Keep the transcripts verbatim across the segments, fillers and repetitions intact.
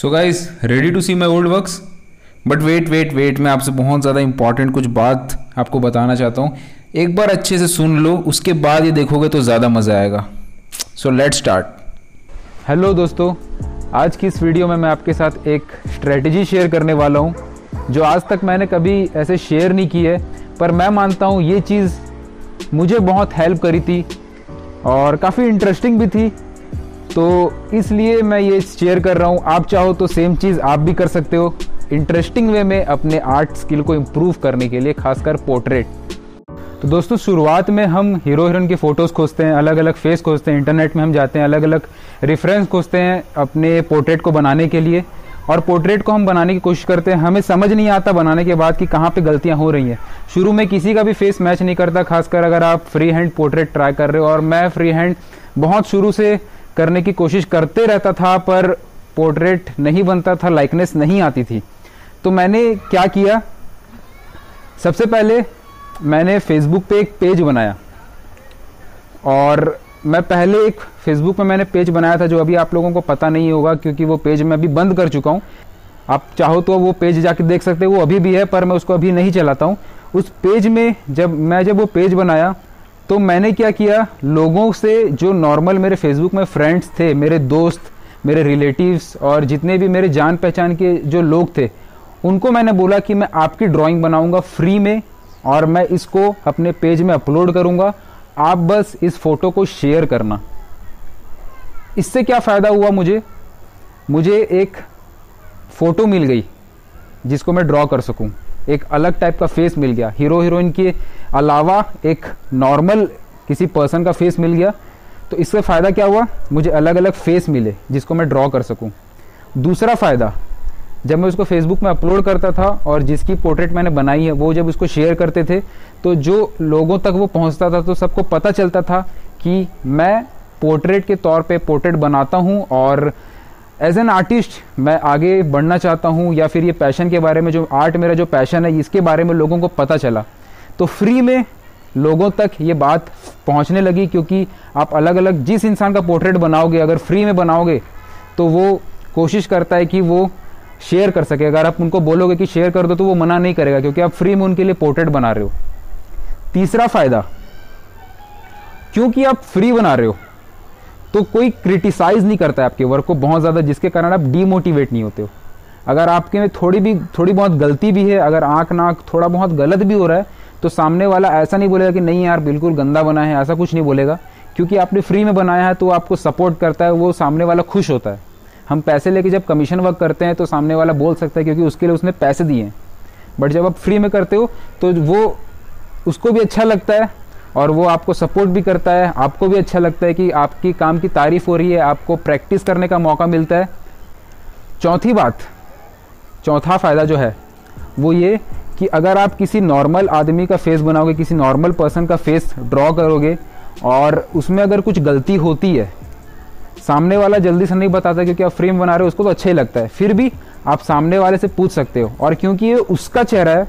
So guys ready to see my old works, but wait wait wait मैं आपसे बहुत ज़्यादा इंपॉर्टेंट कुछ बात आपको बताना चाहता हूँ। एक बार अच्छे से सुन लो, उसके बाद ये देखोगे तो ज़्यादा मज़ा आएगा। So let's start. हेलो दोस्तों, आज की इस वीडियो में मैं आपके साथ एक स्ट्रेटजी शेयर करने वाला हूँ जो आज तक मैंने कभी ऐसे शेयर नहीं की है, पर मैं मानता हूँ ये चीज़ मुझे बहुत हेल्प करी थी और काफ़ी इंटरेस्टिंग भी थी, तो इसलिए मैं ये शेयर कर रहा हूँ। आप चाहो तो सेम चीज़ आप भी कर सकते हो इंटरेस्टिंग वे में अपने आर्ट स्किल को इम्प्रूव करने के लिए, खासकर पोर्ट्रेट। तो दोस्तों, शुरुआत में हम हीरो हीरोइन के फ़ोटोज़ खोजते हैं, अलग अलग फेस खोजते हैं, इंटरनेट में हम जाते हैं, अलग अलग रेफरेंस खोजते हैं अपने पोर्ट्रेट को बनाने के लिए, और पोर्ट्रेट को हम बनाने की कोशिश करते हैं। हमें समझ नहीं आता बनाने के बाद कि कहाँ पे गलतियाँ हो रही हैं। शुरू में किसी का भी फेस मैच नहीं करता, खासकर अगर आप फ्री हैंड पोर्ट्रेट ट्राई कर रहे हो, और मैं फ्री हैंड बहुत शुरू से करने की कोशिश करते रहता था पर पोर्ट्रेट नहीं बनता था, लाइकनेस नहीं आती थी। तो मैंने क्या किया, सबसे पहले मैंने फेसबुक पे एक पेज बनाया, और मैं पहले एक फेसबुक पे मैंने पेज बनाया था जो अभी आप लोगों को पता नहीं होगा क्योंकि वो पेज मैं अभी बंद कर चुका हूँ। आप चाहो तो वो पेज जाके देख सकते हो, वो अभी भी है पर मैं उसको अभी नहीं चलाता हूँ। उस पेज में जब मैं जब वो पेज बनाया तो मैंने क्या किया, लोगों से जो नॉर्मल मेरे फेसबुक में फ्रेंड्स थे, मेरे दोस्त, मेरे रिलेटिव्स और जितने भी मेरे जान पहचान के जो लोग थे, उनको मैंने बोला कि मैं आपकी ड्राइंग बनाऊँगा फ्री में और मैं इसको अपने पेज में अपलोड करूँगा, आप बस इस फ़ोटो को शेयर करना। इससे क्या फ़ायदा हुआ, मुझे मुझे एक फ़ोटो मिल गई जिसको मैं ड्रॉ कर सकूं, एक अलग टाइप का फेस मिल गया, हीरो हीरोइन के अलावा एक नॉर्मल किसी पर्सन का फेस मिल गया। तो इससे फ़ायदा क्या हुआ, मुझे अलग अलग फेस मिले जिसको मैं ड्रॉ कर सकूं। दूसरा फ़ायदा, जब मैं उसको फेसबुक में अपलोड करता था और जिसकी पोर्ट्रेट मैंने बनाई है वो जब उसको शेयर करते थे तो जो लोगों तक वो पहुंचता था तो सबको पता चलता था कि मैं पोर्ट्रेट के तौर पे पोर्ट्रेट बनाता हूं और एज एन आर्टिस्ट मैं आगे बढ़ना चाहता हूं, या फिर ये पैशन के बारे में, जो आर्ट मेरा जो पैशन है इसके बारे में लोगों को पता चला। तो फ्री में लोगों तक ये बात पहुँचने लगी, क्योंकि आप अलग अलग जिस इंसान का पोर्ट्रेट बनाओगे, अगर फ्री में बनाओगे तो वो कोशिश करता है कि वो शेयर कर सके। अगर आप उनको बोलोगे कि शेयर कर दो तो वो मना नहीं करेगा क्योंकि आप फ्री में उनके लिए पोर्ट्रेट बना रहे हो। तीसरा फ़ायदा, क्योंकि आप फ्री बना रहे हो तो कोई क्रिटिसाइज़ नहीं करता है आपके वर्क को बहुत ज़्यादा, जिसके कारण आप डीमोटिवेट नहीं होते हो। अगर आपके में थोड़ी भी थोड़ी बहुत गलती भी है, अगर आँख नाक थोड़ा बहुत गलत भी हो रहा है, तो सामने वाला ऐसा नहीं बोलेगा कि नहीं यार बिल्कुल गंदा बना है, ऐसा कुछ नहीं बोलेगा, क्योंकि आपने फ्री में बनाया है तो आपको सपोर्ट करता है, वो सामने वाला खुश होता है। हम पैसे लेके जब कमीशन वर्क करते हैं तो सामने वाला बोल सकता है क्योंकि उसके लिए उसने पैसे दिए हैं, बट जब आप फ्री में करते हो तो वो उसको भी अच्छा लगता है और वो आपको सपोर्ट भी करता है, आपको भी अच्छा लगता है कि आपकी काम की तारीफ हो रही है, आपको प्रैक्टिस करने का मौका मिलता है। चौथी बात, चौथा फ़ायदा जो है वो ये कि अगर आप किसी नॉर्मल आदमी का फेस बनाओगे, किसी नॉर्मल पर्सन का फेस ड्रॉ करोगे और उसमें अगर कुछ गलती होती है, सामने वाला जल्दी से नहीं बताता क्योंकि आप फ्रेम बना रहे हो, उसको तो अच्छा ही लगता है, फिर भी आप सामने वाले से पूछ सकते हो, और क्योंकि ये उसका चेहरा है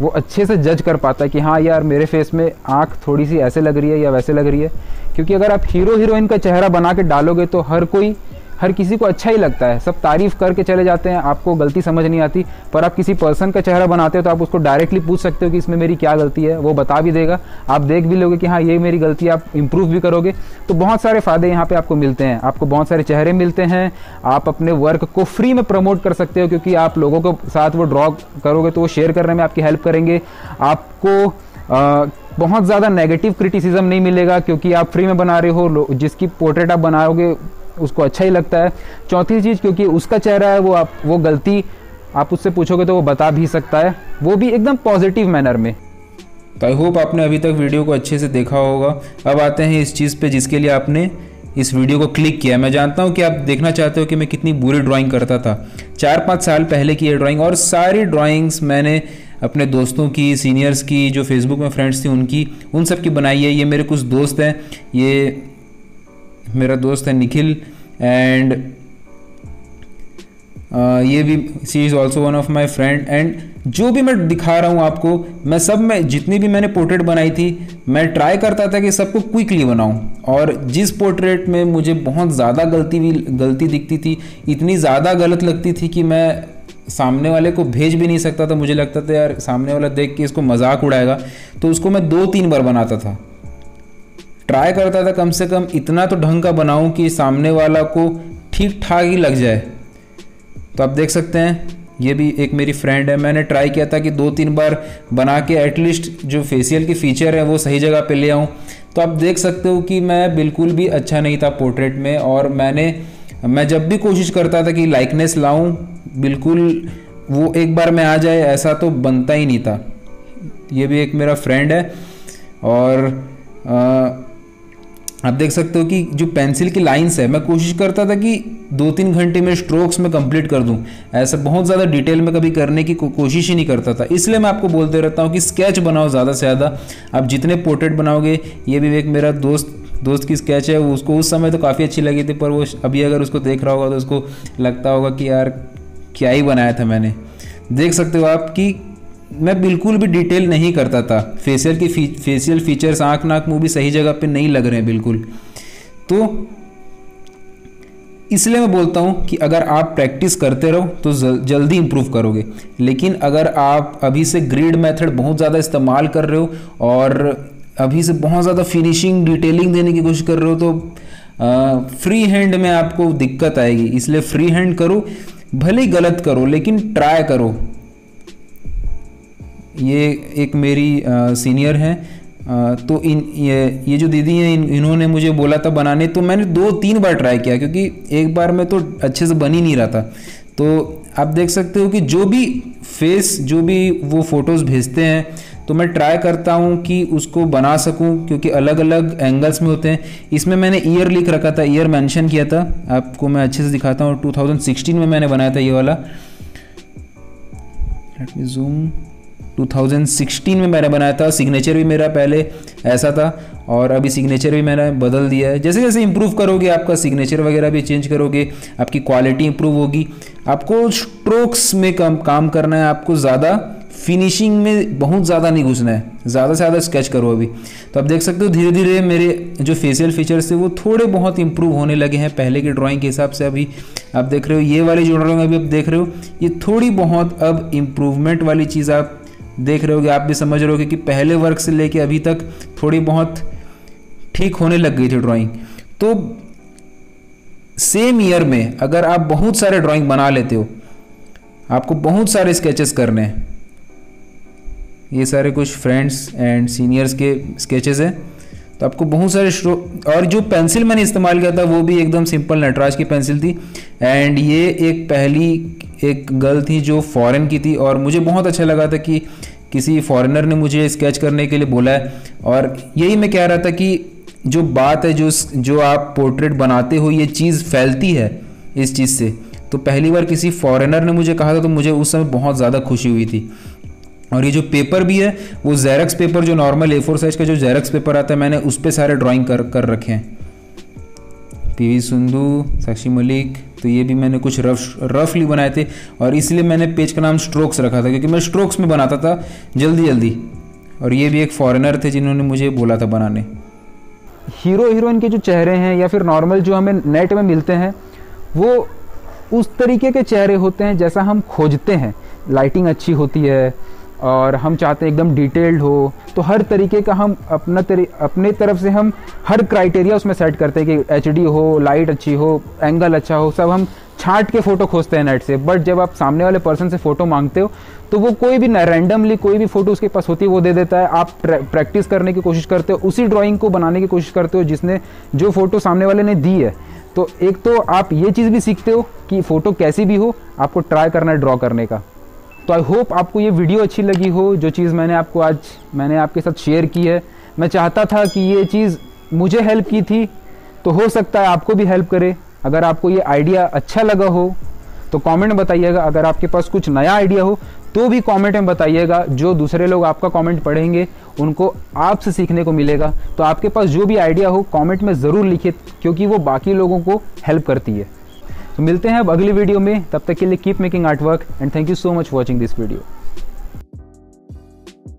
वो अच्छे से जज कर पाता है कि हाँ यार मेरे फेस में आँख थोड़ी सी ऐसे लग रही है या वैसे लग रही है। क्योंकि अगर आप हीरो हीरोइन का चेहरा बना के डालोगे तो हर कोई, हर किसी को अच्छा ही लगता है, सब तारीफ़ करके चले जाते हैं, आपको गलती समझ नहीं आती। पर आप किसी पर्सन का चेहरा बनाते हो तो आप उसको डायरेक्टली पूछ सकते हो कि इसमें मेरी क्या गलती है, वो बता भी देगा, आप देख भी लोगे कि हाँ ये मेरी गलती है, आप इम्प्रूव भी करोगे। तो बहुत सारे फ़ायदे यहाँ पे आपको मिलते हैं, आपको बहुत सारे चेहरे मिलते हैं, आप अपने वर्क को फ्री में प्रमोट कर सकते हो क्योंकि आप लोगों के साथ वो ड्रॉ करोगे तो वो शेयर करने में आपकी हेल्प करेंगे। आपको आ, बहुत ज़्यादा नेगेटिव क्रिटिसिज्म नहीं मिलेगा क्योंकि आप फ्री में बना रहे हो, जिसकी पोर्ट्रेट आप बनाओगे उसको अच्छा ही लगता है। चौथी चीज़, क्योंकि उसका चेहरा है, वो आप वो गलती आप उससे पूछोगे तो वो बता भी सकता है, वो भी एकदम पॉजिटिव मैनर में। तो आई होप आपने अभी तक वीडियो को अच्छे से देखा होगा। अब आते हैं इस चीज़ पे जिसके लिए आपने इस वीडियो को क्लिक किया। मैं जानता हूँ कि आप देखना चाहते हो कि मैं कितनी बुरी ड्राइंग करता था। चार पाँच साल पहले की ये ड्राइंग, और सारी ड्राइंग्स मैंने अपने दोस्तों की, सीनियर्स की, जो फेसबुक में फ्रेंड्स थी उनकी, उन सब की बनाई है। ये मेरे कुछ दोस्त हैं, ये मेरा दोस्त है निखिल, एंड ये भी she is also one of my friend, and जो भी मैं दिखा रहा हूँ आपको, मैं सब में जितनी भी मैंने पोर्ट्रेट बनाई थी मैं ट्राई करता था कि सबको क्विकली बनाऊँ। और जिस पोर्ट्रेट में मुझे बहुत ज़्यादा गलती भी गलती दिखती थी, इतनी ज़्यादा गलत लगती थी कि मैं सामने वाले को भेज भी नहीं सकता था। मुझे लगता था यार सामने वाला देख के इसको मजाक उड़ाएगा, तो उसको मैं दो तीन बार बनाता था, ट्राई करता था कम से कम इतना तो ढंग का बनाऊँ कि सामने वाला को ठीक ठाक ही लग जाए। तो आप देख सकते हैं ये भी एक मेरी फ्रेंड है, मैंने ट्राई किया था कि दो तीन बार बना के एटलीस्ट जो फेशियल की फ़ीचर है वो सही जगह पे ले आऊँ। तो आप देख सकते हो कि मैं बिल्कुल भी अच्छा नहीं था पोर्ट्रेट में। और मैंने मैं जब भी कोशिश करता था कि लाइकनेस लाऊं, बिल्कुल वो एक बार में आ जाए ऐसा तो बनता ही नहीं था। ये भी एक मेरा फ्रेंड है। और आ, आप देख सकते हो कि जो पेंसिल की लाइंस है मैं कोशिश करता था कि दो तीन घंटे में स्ट्रोक्स में कंप्लीट कर दूं, ऐसा बहुत ज़्यादा डिटेल में कभी करने की को, कोशिश ही नहीं करता था। इसलिए मैं आपको बोलते रहता हूं कि स्केच बनाओ ज़्यादा से ज़्यादा, आप जितने पोर्ट्रेट बनाओगे। ये भी एक मेरा दोस्त दोस्त की स्केच है, उसको उस समय तो काफ़ी अच्छी लगी थी, पर वो अभी अगर उसको देख रहा होगा तो उसको लगता होगा कि यार क्या ही बनाया था मैंने। देख सकते हो आप कि मैं बिल्कुल भी डिटेल नहीं करता था, फेशियल की फी, फेशियल फीचर्स, आँख नाक मुँह भी सही जगह पे नहीं लग रहे हैं बिल्कुल। तो इसलिए मैं बोलता हूँ कि अगर आप प्रैक्टिस करते रहो तो जल्दी इम्प्रूव करोगे। लेकिन अगर आप अभी से ग्रिड मेथड बहुत ज़्यादा इस्तेमाल कर रहे हो और अभी से बहुत ज़्यादा फिनिशिंग डिटेलिंग देने की कोशिश कर रहे हो तो फ्री हैंड में आपको दिक्कत आएगी। इसलिए फ्री हैंड करो, भले ही गलत करो लेकिन ट्राई करो। ये एक मेरी आ, सीनियर हैं, आ, तो इन ये, ये जो दीदी हैं इन, इन्होंने मुझे बोला था बनाने, तो मैंने दो तीन बार ट्राई किया क्योंकि एक बार में तो अच्छे से बन ही नहीं रहा था। तो आप देख सकते हो कि जो भी फेस जो भी वो फ़ोटोज़ भेजते हैं तो मैं ट्राई करता हूँ कि उसको बना सकूँ, क्योंकि अलग अलग एंगल्स में होते हैं। इसमें मैंने ईयर लिख रखा था, ईयर मेंशन किया था, आपको मैं अच्छे से दिखाता हूँ। टू थाउजेंड सिक्सटीन में मैंने बनाया था ये वाला, let me zoom, two thousand sixteen में मैंने बनाया था। सिग्नेचर भी मेरा पहले ऐसा था और अभी सिग्नेचर भी मैंने बदल दिया है। जैसे जैसे इम्प्रूव करोगे आपका सिग्नेचर वगैरह भी चेंज करोगे, आपकी क्वालिटी इम्प्रूव होगी। आपको स्ट्रोक्स में कम काम करना है, आपको ज़्यादा फिनिशिंग में बहुत ज़्यादा नहीं घुसना है, ज़्यादा से ज़्यादा स्केच करो अभी। तो आप देख सकते हो धीरे धीरे मेरे जो फेशियल फीचर्स थे वो थोड़े बहुत इम्प्रूव होने लगे हैं पहले के ड्राइंग के हिसाब से। अभी आप देख रहे हो ये वाली जो ड्राइंग अभी आप देख रहे हो ये थोड़ी बहुत अब इम्प्रूवमेंट वाली चीज़ आप देख रहे होगे। आप भी समझ रहे होगे कि पहले वर्क से लेके अभी तक थोड़ी बहुत ठीक होने लग गई थी ड्राइंग। तो सेम ईयर में अगर आप बहुत सारे ड्राइंग बना लेते हो, आपको बहुत सारे स्केचेस करने हैं। ये सारे कुछ फ्रेंड्स एंड सीनियर्स के स्केचेस हैं, तो आपको बहुत सारे शो। और जो पेंसिल मैंने इस्तेमाल किया था वो भी एकदम सिंपल नटराज की पेंसिल थी। एंड ये एक पहली एक गर्ल थी जो फॉरेन की थी और मुझे बहुत अच्छा लगा था कि किसी फॉरेनर ने मुझे स्केच करने के लिए बोला है। और यही मैं कह रहा था कि जो बात है, जो जो आप पोर्ट्रेट बनाते हो ये चीज़ फैलती है इस चीज़ से। तो पहली बार किसी फॉरेनर ने मुझे कहा था तो मुझे उस समय बहुत ज़्यादा खुशी हुई थी। और ये जो पेपर भी है वो जेरक्स पेपर, जो नॉर्मल ए फोर साइज का जो जेरक्स पेपर आता है, मैंने उस पर सारे ड्राइंग कर कर रखे हैं। पी वी सिंधु, साक्षी मलिक, तो ये भी मैंने कुछ रफ रफली बनाए थे। और इसलिए मैंने पेज का नाम स्ट्रोक्स रखा था क्योंकि मैं स्ट्रोक्स में बनाता था जल्दी जल्दी। और ये भी एक फॉरेनर थे जिन्होंने मुझे बोला था बनाने। हीरो हीरोइन के जो चेहरे हैं या फिर नॉर्मल जो हमें नेट में मिलते हैं वो उस तरीके के चेहरे होते हैं जैसा हम खोजते हैं। लाइटिंग अच्छी होती है और हम चाहते हैं एकदम डिटेल्ड हो, तो हर तरीके का हम अपना तरी अपने तरफ से हम हर क्राइटेरिया उसमें सेट करते हैं कि एच डी हो, लाइट अच्छी हो, एंगल अच्छा हो, सब हम छांट के फ़ोटो खोजते हैं नेट से। बट जब आप सामने वाले पर्सन से फ़ोटो मांगते हो तो वो कोई भी रैंडमली कोई भी फ़ोटो उसके पास होती है वो दे देता है। आप प्रैक्टिस करने की कोशिश करते हो, उसी ड्राइंग को बनाने की कोशिश करते हो जिसने जो फ़ोटो सामने वाले ने दी है। तो एक तो आप ये चीज़ भी सीखते हो कि फ़ोटो कैसी भी हो आपको ट्राई करना है ड्रॉ करने का। तो आई होप आपको ये वीडियो अच्छी लगी हो, जो चीज़ मैंने आपको आज मैंने आपके साथ शेयर की है। मैं चाहता था कि ये चीज़ मुझे हेल्प की थी, तो हो सकता है आपको भी हेल्प करे। अगर आपको ये आइडिया अच्छा लगा हो तो कमेंट बताइएगा। अगर आपके पास कुछ नया आइडिया हो तो भी कमेंट में बताइएगा, जो दूसरे लोग आपका कमेंट पढ़ेंगे उनको आपसे सीखने को मिलेगा। तो आपके पास जो भी आइडिया हो कमेंट में ज़रूर लिखिए क्योंकि वो बाकी लोगों को हेल्प करती है। तो मिलते हैं अब अगली वीडियो में, तब तक के लिए keep making artwork and thank you so much watching this video.